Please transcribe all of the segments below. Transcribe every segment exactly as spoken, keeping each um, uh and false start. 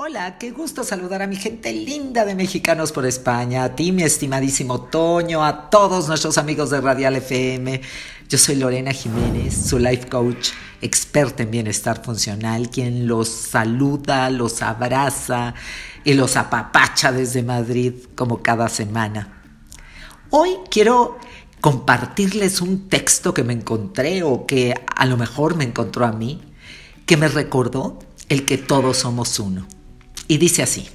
Hola, qué gusto saludar a mi gente linda de Mexicanos por España, a ti mi estimadísimo Toño, a todos nuestros amigos de Radial F M. Yo soy Lorena Jiménez, su life coach, experta en bienestar funcional, quien los saluda, los abraza y los apapacha desde Madrid como cada semana. Hoy quiero compartirles un texto que me encontré o que a lo mejor me encontró a mí, que me recordó el que todos somos uno. Y dice así: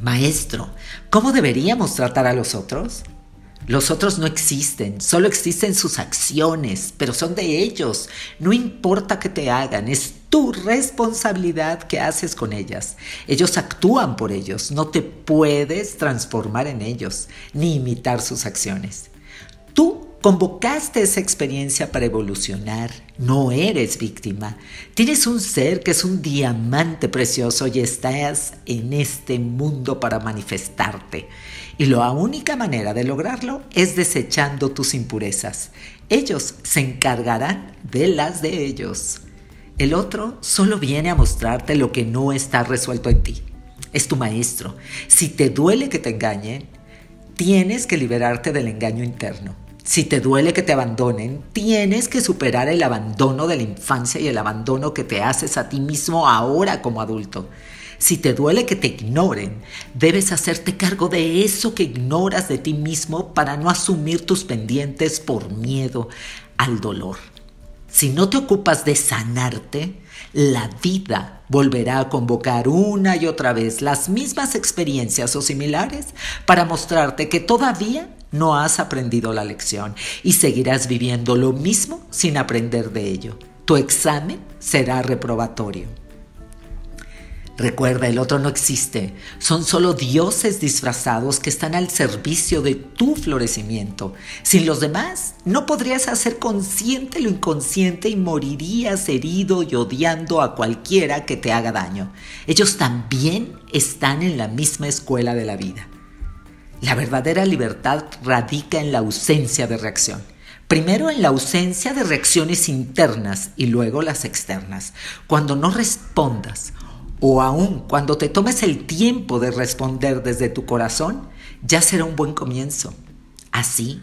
maestro, ¿cómo deberíamos tratar a los otros? Los otros no existen, solo existen sus acciones, pero son de ellos. No importa qué te hagan, es tu responsabilidad qué haces con ellas. Ellos actúan por ellos, no te puedes transformar en ellos, ni imitar sus acciones. Tú convocaste esa experiencia para evolucionar. No eres víctima. Tienes un ser que es un diamante precioso y estás en este mundo para manifestarte. Y la única manera de lograrlo es desechando tus impurezas. Ellos se encargarán de las de ellos. El otro solo viene a mostrarte lo que no está resuelto en ti. Es tu maestro. Si te duele que te engañen, tienes que liberarte del engaño interno. Si te duele que te abandonen, tienes que superar el abandono de la infancia y el abandono que te haces a ti mismo ahora como adulto. Si te duele que te ignoren, debes hacerte cargo de eso que ignoras de ti mismo para no asumir tus pendientes por miedo al dolor. Si no te ocupas de sanarte, la vida volverá a convocar una y otra vez las mismas experiencias o similares para mostrarte que todavía no has aprendido la lección y seguirás viviendo lo mismo sin aprender de ello. Tu examen será reprobatorio. Recuerda, el otro no existe. Son solo dioses disfrazados que están al servicio de tu florecimiento. Sin los demás, no podrías hacer consciente lo inconsciente y morirías herido y odiando a cualquiera que te haga daño. Ellos también están en la misma escuela de la vida. La verdadera libertad radica en la ausencia de reacción. Primero en la ausencia de reacciones internas y luego las externas. Cuando no respondas, o aún cuando te tomes el tiempo de responder desde tu corazón, ya será un buen comienzo. Así,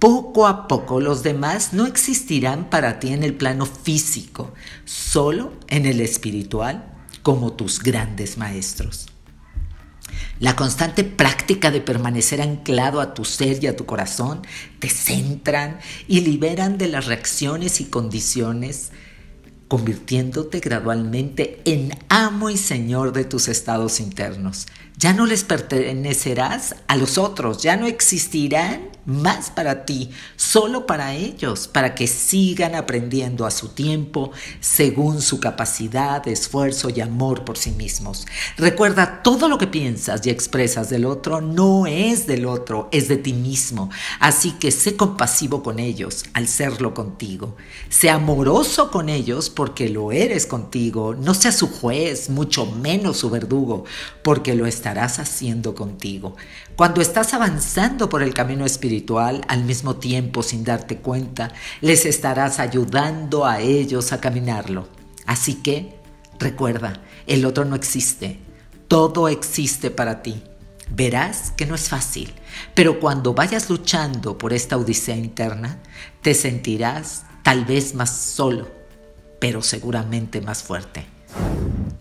poco a poco los demás no existirán para ti en el plano físico, solo en el espiritual, como tus grandes maestros. La constante práctica de permanecer anclado a tu ser y a tu corazón te centran y liberan de las reacciones y condiciones, convirtiéndote gradualmente en amo y señor de tus estados internos. Ya no les pertenecerás a los otros, ya no existirán más para ti, solo para ellos, para que sigan aprendiendo a su tiempo, según su capacidad, esfuerzo y amor por sí mismos. Recuerda, todo lo que piensas y expresas del otro no es del otro, es de ti mismo. Así que sé compasivo con ellos al serlo contigo. Sé amoroso con ellos porque lo eres contigo. No seas su juez, mucho menos su verdugo, porque lo estarás haciendo contigo. Cuando estás avanzando por el camino espiritual, espiritual, al mismo tiempo, sin darte cuenta, les estarás ayudando a ellos a caminarlo. Así que, recuerda, el otro no existe, todo existe para ti. Verás que no es fácil, pero cuando vayas luchando por esta odisea interna, te sentirás tal vez más solo, pero seguramente más fuerte,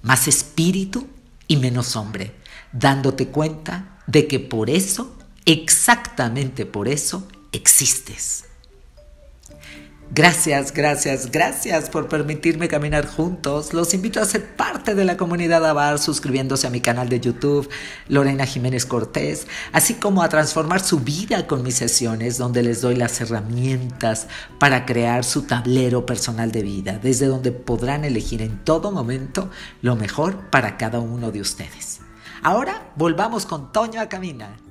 más espíritu y menos hombre, dándote cuenta de que por eso Exactamente por eso existes. Gracias, gracias, gracias por permitirme caminar juntos. Los invito a ser parte de la comunidad Avar suscribiéndose a mi canal de YouTube, Lorena Jiménez Cortés, así como a transformar su vida con mis sesiones donde les doy las herramientas para crear su tablero personal de vida, desde donde podrán elegir en todo momento lo mejor para cada uno de ustedes. Ahora volvamos con Toño a caminar.